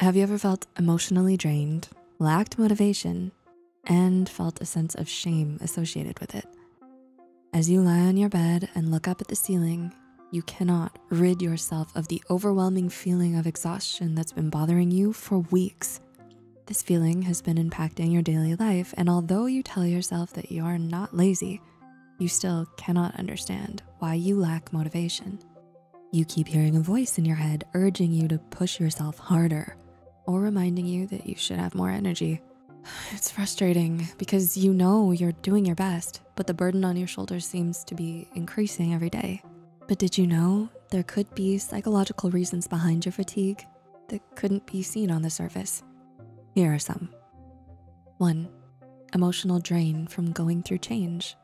Have you ever felt emotionally drained, lacked motivation, and felt a sense of shame associated with it? As you lie on your bed and look up at the ceiling, you cannot rid yourself of the overwhelming feeling of exhaustion that's been bothering you for weeks. This feeling has been impacting your daily life, and although you tell yourself that you're not lazy, you still cannot understand why you lack motivation. You keep hearing a voice in your head urging you to push yourself harder or reminding you that you should have more energy. It's frustrating because you know you're doing your best, but the burden on your shoulders seems to be increasing every day. But did you know there could be psychological reasons behind your fatigue that couldn't be seen on the surface? Here are some. 1. Emotional drain from going through change.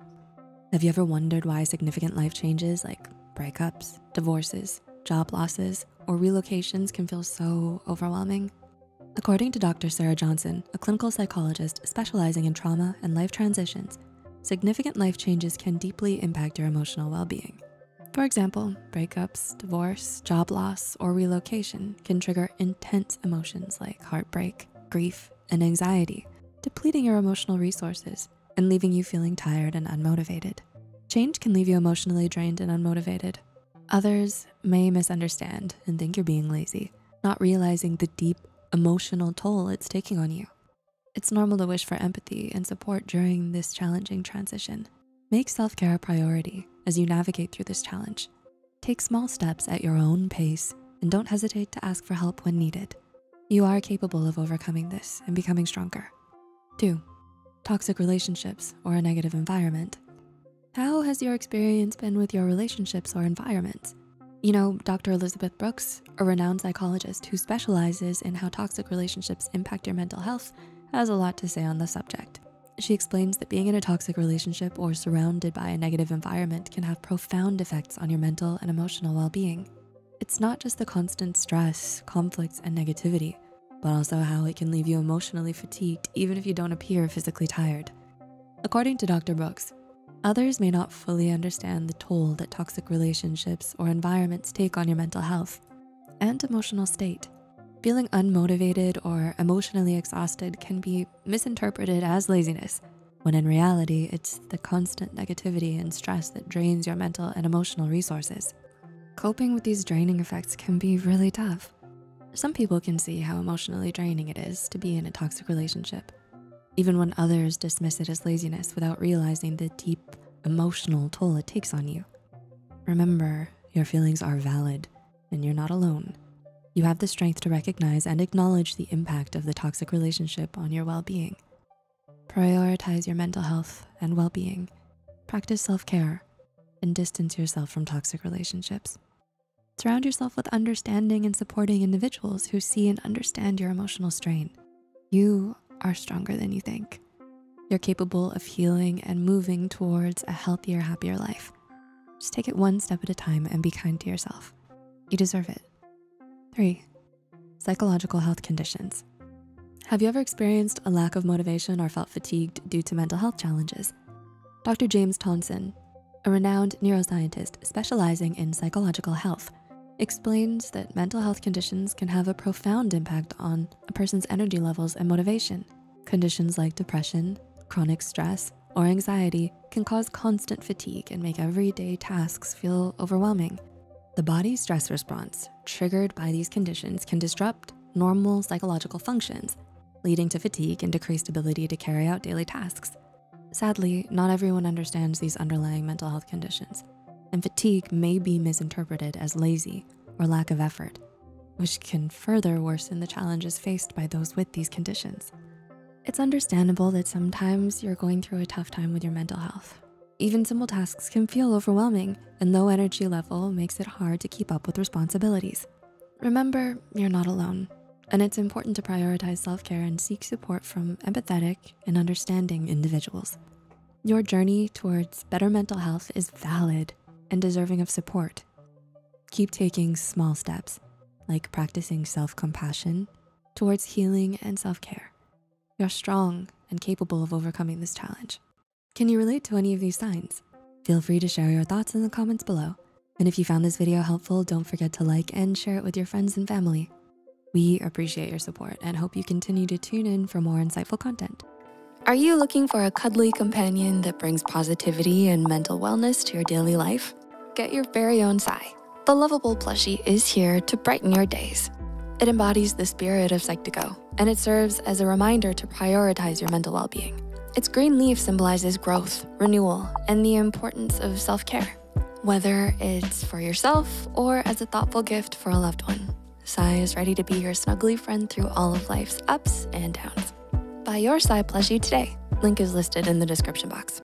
Have you ever wondered why significant life changes like breakups, divorces, job losses, or relocations can feel so overwhelming? According to Dr. Sarah Johnson, a clinical psychologist specializing in trauma and life transitions, significant life changes can deeply impact your emotional well-being. For example, breakups, divorce, job loss, or relocation can trigger intense emotions like heartbreak, grief, and anxiety, depleting your emotional resources and leaving you feeling tired and unmotivated. Change can leave you emotionally drained and unmotivated. Others may misunderstand and think you're being lazy, not realizing the deep emotional toll it's taking on you. It's normal to wish for empathy and support during this challenging transition. Make self-care a priority as you navigate through this challenge. Take small steps at your own pace and don't hesitate to ask for help when needed. You are capable of overcoming this and becoming stronger. 2. Toxic relationships or a negative environment. How has your experience been with your relationships or environments? You know, Dr. Elizabeth Brooks, a renowned psychologist who specializes in how toxic relationships impact your mental health, has a lot to say on the subject. She explains that being in a toxic relationship or surrounded by a negative environment can have profound effects on your mental and emotional well-being. It's not just the constant stress, conflicts, and negativity, but also how it can leave you emotionally fatigued even if you don't appear physically tired. According to Dr. Brooks, others may not fully understand the toll that toxic relationships or environments take on your mental health and emotional state. Feeling unmotivated or emotionally exhausted can be misinterpreted as laziness, when in reality, it's the constant negativity and stress that drains your mental and emotional resources. Coping with these draining effects can be really tough. Some people can see how emotionally draining it is to be in a toxic relationship, even when others dismiss it as laziness without realizing the deep emotional toll it takes on you. Remember, your feelings are valid and you're not alone. You have the strength to recognize and acknowledge the impact of the toxic relationship on your well-being. Prioritize your mental health and well-being, practice self-care, and distance yourself from toxic relationships. Surround yourself with understanding and supporting individuals who see and understand your emotional strain. You are stronger than you think. You're capable of healing and moving towards a healthier, happier life. Just take it one step at a time and be kind to yourself. You deserve it. 3. Psychological health conditions. Have you ever experienced a lack of motivation or felt fatigued due to mental health challenges? Dr. James Thompson, a renowned neuroscientist specializing in psychological health, explains that mental health conditions can have a profound impact on a person's energy levels and motivation. Conditions like depression, chronic stress, or anxiety can cause constant fatigue and make everyday tasks feel overwhelming. The body's stress response triggered by these conditions can disrupt normal psychological functions, leading to fatigue and decreased ability to carry out daily tasks. Sadly, not everyone understands these underlying mental health conditions, and fatigue may be misinterpreted as lazy or lack of effort, which can further worsen the challenges faced by those with these conditions. It's understandable that sometimes you're going through a tough time with your mental health. Even simple tasks can feel overwhelming, and low energy level makes it hard to keep up with responsibilities. Remember, you're not alone, and it's important to prioritize self-care and seek support from empathetic and understanding individuals. Your journey towards better mental health is valid and deserving of support. Keep taking small steps, like practicing self-compassion, towards healing and self-care. You're strong and capable of overcoming this challenge. Can you relate to any of these signs? Feel free to share your thoughts in the comments below. And if you found this video helpful, don't forget to like and share it with your friends and family. We appreciate your support and hope you continue to tune in for more insightful content. Are you looking for a cuddly companion that brings positivity and mental wellness to your daily life? Get your very own Psy. The lovable plushie is here to brighten your days. It embodies the spirit of Psych2Go, and it serves as a reminder to prioritize your mental well-being. Its green leaf symbolizes growth, renewal, and the importance of self-care. Whether it's for yourself or as a thoughtful gift for a loved one, Psy is ready to be your snuggly friend through all of life's ups and downs. Buy your Psy plushie today. Link is listed in the description box.